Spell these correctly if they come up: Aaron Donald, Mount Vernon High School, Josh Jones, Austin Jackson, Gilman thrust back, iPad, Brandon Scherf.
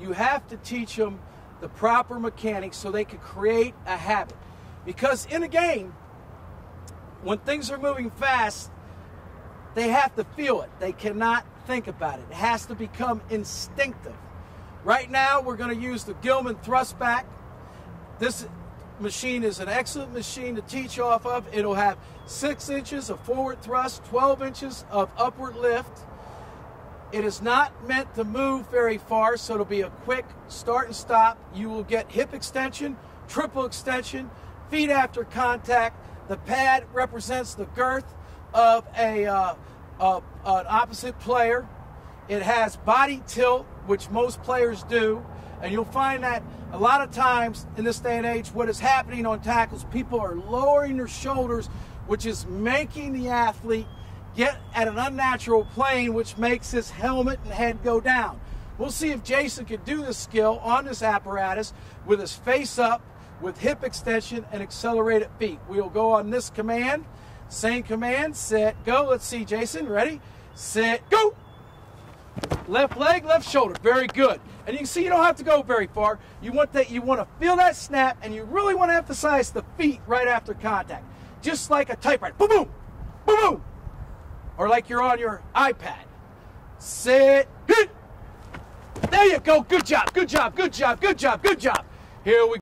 You have to teach them the proper mechanics so they can create a habit. Because in a game, when things are moving fast, they have to feel it. They cannot think about it. It has to become instinctive. Right now, we're going to use the Gilman thrust back. This machine is an excellent machine to teach off of. It'll have 6 inches of forward thrust, 12 inches of upward lift. It is not meant to move very far, so it'll be a quick start and stop. You will get hip extension, triple extension, feet after contact. The pad represents the girth of an opposite player. It has body tilt, which most players do, and you'll find that a lot of times in this day and age, what is happening on tackles, people are lowering their shoulders, which is making the athlete get at an unnatural plane, which makes his helmet and head go down. We'll see if Jason could do this skill on this apparatus with his face up, with hip extension and accelerated feet. We'll go on this command. Same command, set, go. Let's see, Jason, ready? Set, go. Left leg, left shoulder, very good. And you can see you don't have to go very far. You want to feel that snap, and you really want to emphasize the feet right after contact. Just like a typewriter, boom, boom, boom, boom. Or like you're on your iPad. Sit, hit. There you go, good job, good job, good job, good job, good job. Here we go.